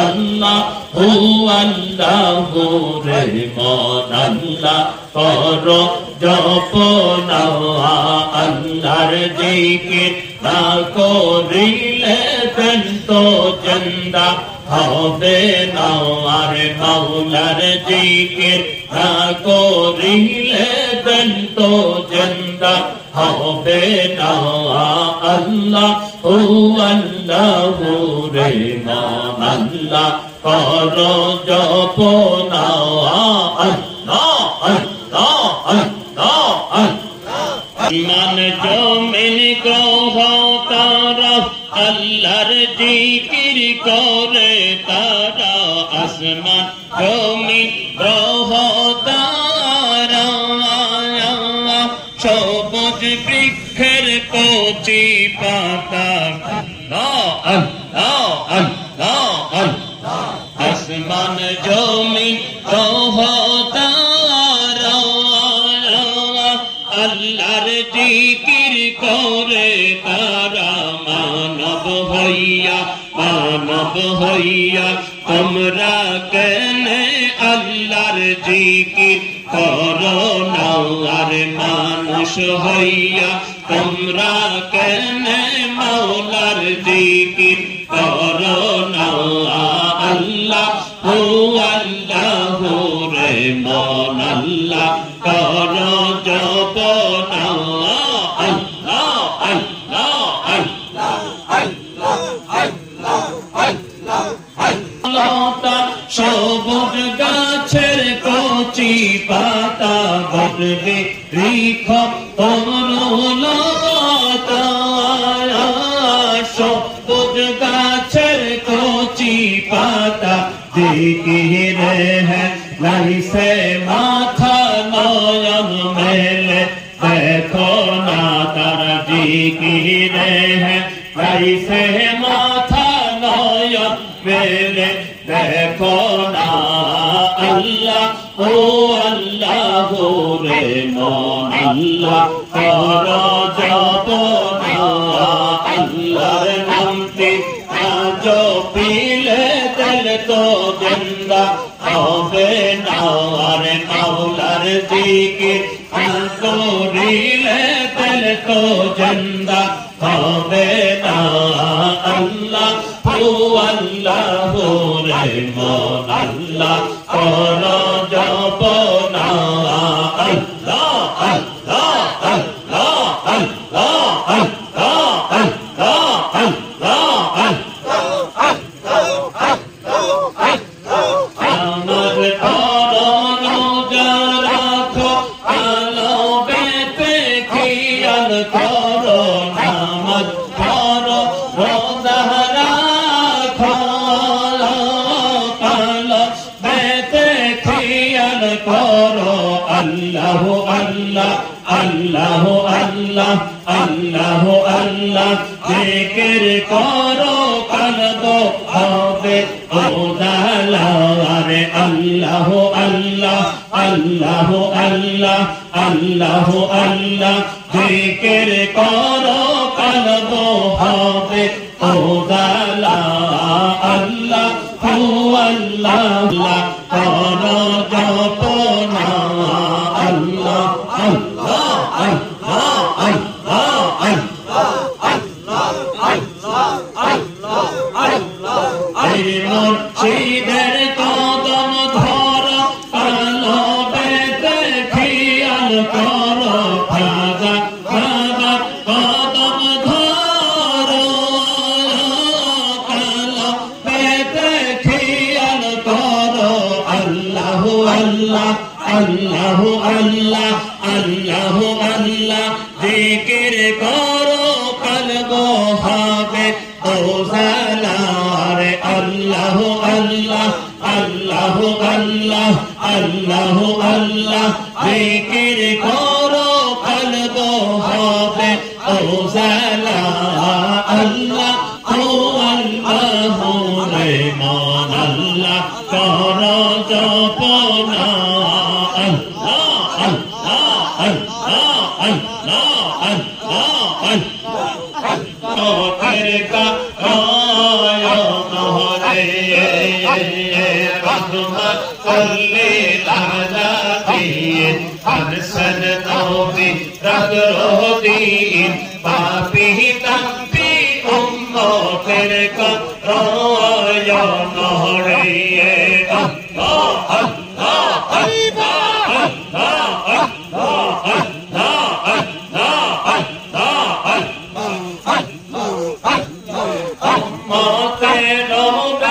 আল্লাহ ও আল্লাহ গোরে মন আল্লাহ কর জপ না আল্লাহর জিকির না করিলে তো জিন্দা হবে না। আর মাওলার জিকির না করিলে তো জিন্দা হবে না। আল্লাহ ও আল্লাহ রে মন আল্লাহ কর জপ না আল্লাহ আল্লাহ আল্লাহ ইমান জমিন তারা আল্লাহর জিকির করে তারা আসমান জমিন গ্রহ তারা সবুজ বৃক্ষের কচি পাতা আসমান জমিন গ্রহ তারা আল্লাহর জিকির করে তারা মানব হইয়া তোমরা কেনে আল্লাহর জিকির করো না। আর মানুষ হইয়া তোমরা কেনে মাওলার জিকির করো না। আল্লাহ ও আল্লাহ রে মন আল্লাহ করো জপ না আল্লাহ আল্লাহ সবুজ গাছের কচি পাতা বদলে রিখ তরুলতা সবুজ গাছের কচি পাতা জিকির হ্যায় লাইসে মাথা নয়ন মেলে দেখো না তার জিকির হ্যায় লাইসে মাথা নয়ন মেলে দেখো না। আল্লাহ ও আল্লাহ রে মন আল্লাহ কর জপ না আল্লাহর নামটি না জপিলে তাহলে তো জিন্দা হবে না। আর মাওলার জিকির না করিলে তাহলে তো জিন্দা হবে না। আল্লাহ ও আল্লাহ রে মন আল্লাহ কর জপ না আল্লাহ আল্লাহ আল্লাহ আল্লাহ আল্লাহ আল্লাহ আল্লাহ আল্লাহ আমার করুন যা রাখো আলো বেতে খেয়াল করো আমার করো রোজাহারা করো আল্লাহ আল্লাহ আল্লাহ আল্লাহ আল্লাহ আল্লাহ জিকির করো কলব হবে উজালা। আরে আল্লাহ আল্লাহ আল্লাহ আল্লাহ আল্লাহ আল্লাহ জিকির করো কলব হবে উজালা। আল্লাহ ও আল্লাহ করো জপ না আল্লাহ আল্লাহ আল্লাহ আল্লাহ আল্লাহ আল্লাহ আল্লাহ আল্লাহ আল্লাহ মুর্শিদের কদম ধরো কালো বেতে খেয়াল করো খাজা খাজা কদম ধরো কালো বেতে খেয়াল করো আল্লাহ আল্লাহ আল্লাহ আল্লাহ আল্লাহ আল্লাহ জিকির করো কলব হবে উজালা। রে আল্লাহ আল্লাহ আল্লাহ আল্লাহ আল্লাহ আল্লাহ জিকির করো কলব হবে উজালা। আল্লাহ ও আল্লাহ রে মন আল্লাহ কর জপ না আল্লাহ আল্লাহ আল্লাহ আল্লাহ আল্লাহ আল্লাহ। रहमत सल्ले ताला दीन हर सनतों में रख रो दीन पापी तंबी उम्मो फिर को रोया नोड़िए अल्लाह अल्लाह अल्लाह अल्लाह अल्लाह अल्लाह अल्लाह अल्लाह अल्लाह अल्लाह उम्मो तेरो बहनो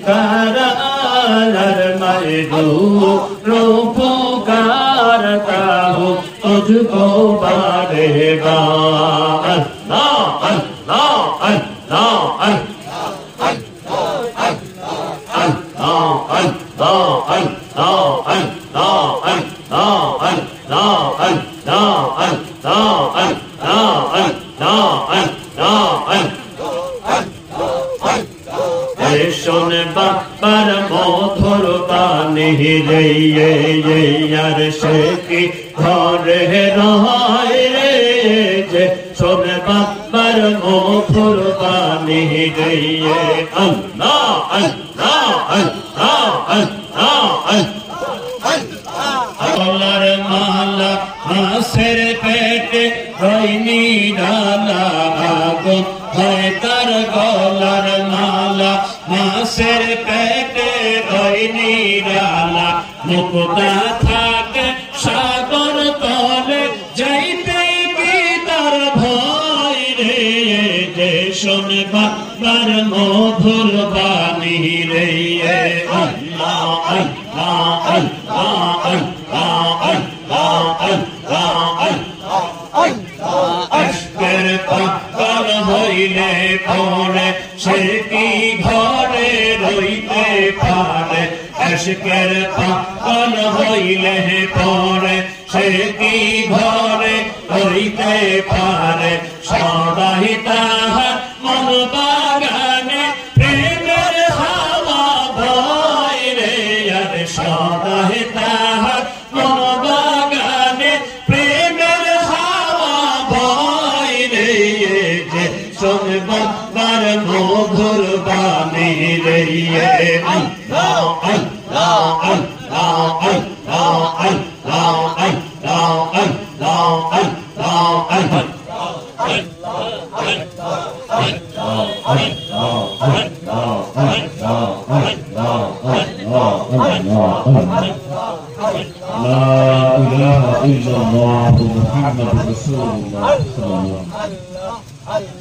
Tara মালার মারু রূপকারতা হো তুঝকো পারেগা। আল্লাহ আল্লাহ আল্লাহ আল্লাহ